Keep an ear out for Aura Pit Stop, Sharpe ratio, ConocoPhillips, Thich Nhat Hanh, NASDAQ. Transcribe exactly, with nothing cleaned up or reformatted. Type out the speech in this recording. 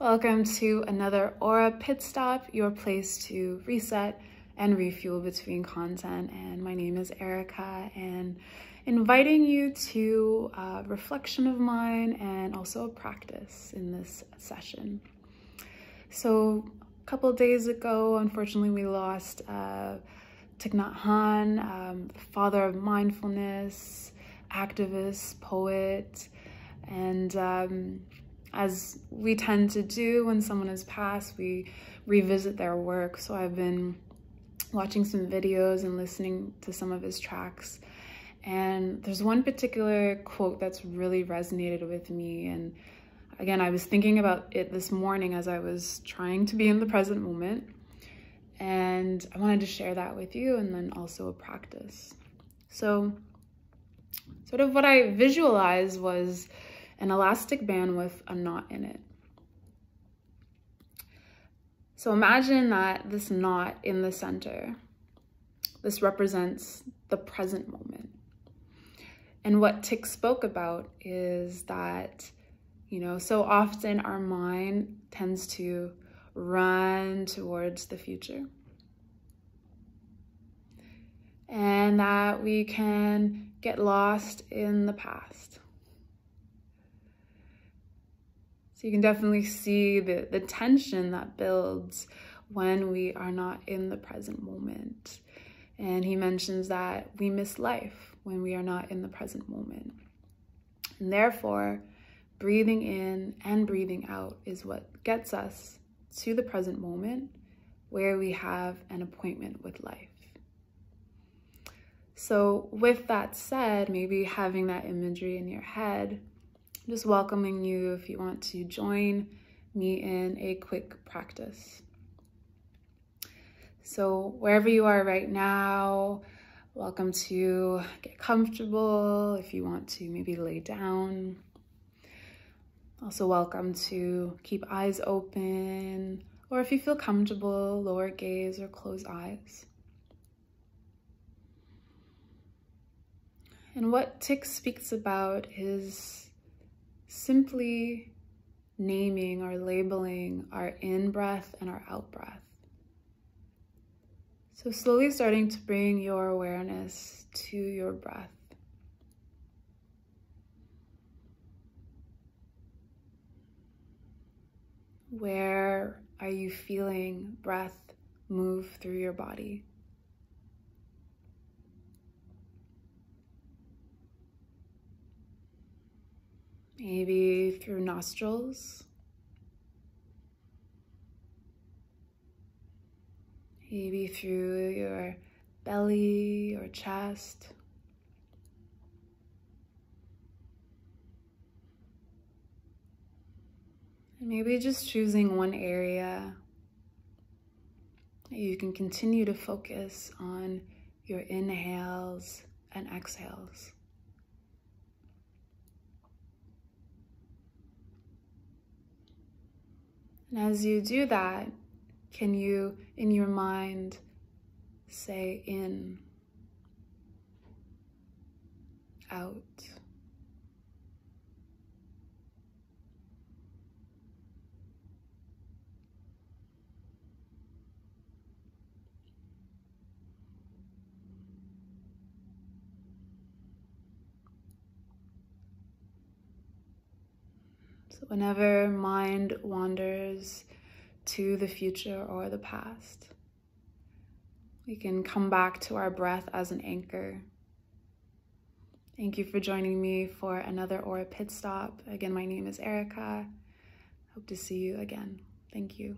Welcome to another Aura Pit Stop, your place to reset and refuel between content. And my name is Erica, and inviting you to a reflection of mine and also a practice in this session. So a couple days ago, unfortunately, we lost uh, Thich Nhat Hanh, um, the father of mindfulness, activist, poet, and um, as we tend to do when someone has passed, we revisit their work. So I've been watching some videos and listening to some of his tracks. And there's one particular quote that's really resonated with me. And again, I was thinking about it this morning as I was trying to be in the present moment. And I wanted to share that with you, and then also a practice. So sort of what I visualized was an elastic band with a knot in it. So imagine that this knot in the center, this represents the present moment. And what Thich spoke about is that, you know, so often our mind tends to run towards the future. And that we can get lost in the past. So you can definitely see the, the tension that builds when we are not in the present moment. And he mentions that we miss life when we are not in the present moment. And therefore, breathing in and breathing out is what gets us to the present moment where we have an appointment with life. So with that said, maybe having that imagery in your head, just welcoming you if you want to join me in a quick practice. So wherever you are right now, welcome to get comfortable if you want to maybe lay down. Also welcome to keep eyes open, or if you feel comfortable, lower gaze or close eyes. And what Thich speaks about is simply naming or labeling our in-breath and our out-breath. So slowly starting to bring your awareness to your breath. Where are you feeling breath move through your body? Maybe through nostrils, maybe through your belly or chest, and maybe just choosing one area that you can continue to focus on your inhales and exhales. And as you do that, can you, in your mind, say in, out. So whenever mind wanders to the future or the past, we can come back to our breath as an anchor. Thank you for joining me for another Aura Pit Stop. Again, my name is Erica. Hope to see you again. Thank you.